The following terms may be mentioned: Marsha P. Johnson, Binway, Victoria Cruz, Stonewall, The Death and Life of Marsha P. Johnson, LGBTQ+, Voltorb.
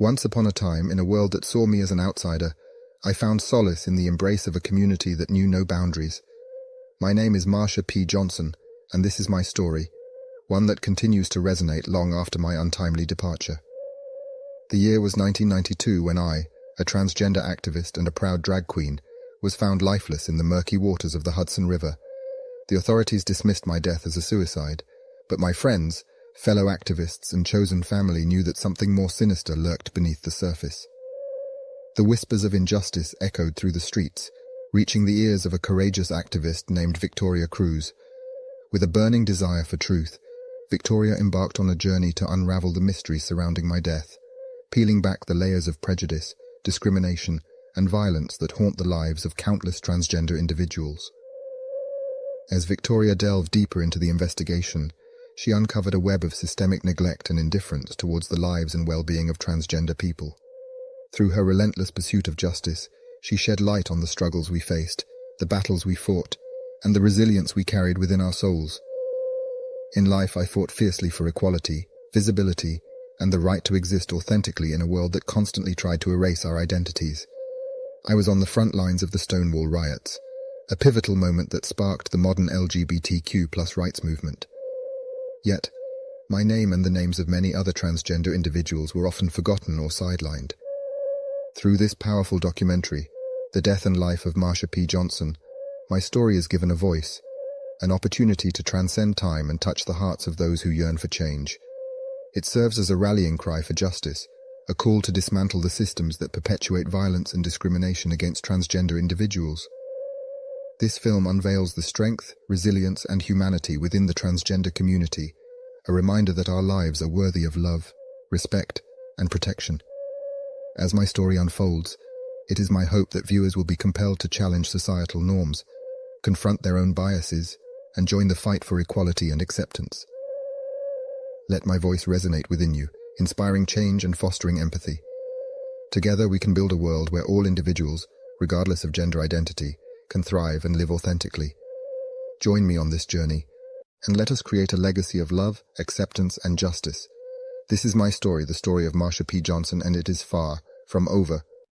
Once upon a time, in a world that saw me as an outsider, I found solace in the embrace of a community that knew no boundaries. My name is Marsha P. Johnson, and this is my story, one that continues to resonate long after my untimely departure. The year was 1992 when I, a transgender activist and a proud drag queen, was found lifeless in the murky waters of the Hudson River. The authorities dismissed my death as a suicide, but my friends, fellow activists and chosen family knew that something more sinister lurked beneath the surface. The whispers of injustice echoed through the streets, reaching the ears of a courageous activist named Victoria Cruz. With a burning desire for truth, Victoria embarked on a journey to unravel the mystery surrounding my death, peeling back the layers of prejudice, discrimination, and violence that haunt the lives of countless transgender individuals. As Victoria delved deeper into the investigation, she uncovered a web of systemic neglect and indifference towards the lives and well-being of transgender people. Through her relentless pursuit of justice, she shed light on the struggles we faced, the battles we fought, and the resilience we carried within our souls. In life, I fought fiercely for equality, visibility, and the right to exist authentically in a world that constantly tried to erase our identities. I was on the front lines of the Stonewall riots, a pivotal moment that sparked the modern LGBTQ+ rights movement. Yet, my name and the names of many other transgender individuals were often forgotten or sidelined. Through this powerful documentary, The Death and Life of Marsha P. Johnson, my story is given a voice, an opportunity to transcend time and touch the hearts of those who yearn for change. It serves as a rallying cry for justice, a call to dismantle the systems that perpetuate violence and discrimination against transgender individuals. This film unveils the strength, resilience, and humanity within the transgender community, a reminder that our lives are worthy of love, respect, and protection. As my story unfolds, it is my hope that viewers will be compelled to challenge societal norms, confront their own biases, and join the fight for equality and acceptance. Let my voice resonate within you, inspiring change and fostering empathy. Together we can build a world where all individuals, regardless of gender identity, can thrive and live authentically. Join me on this journey, and let us create a legacy of love, acceptance, and justice. This is my story, the story of Marsha P. Johnson, and it is far from over.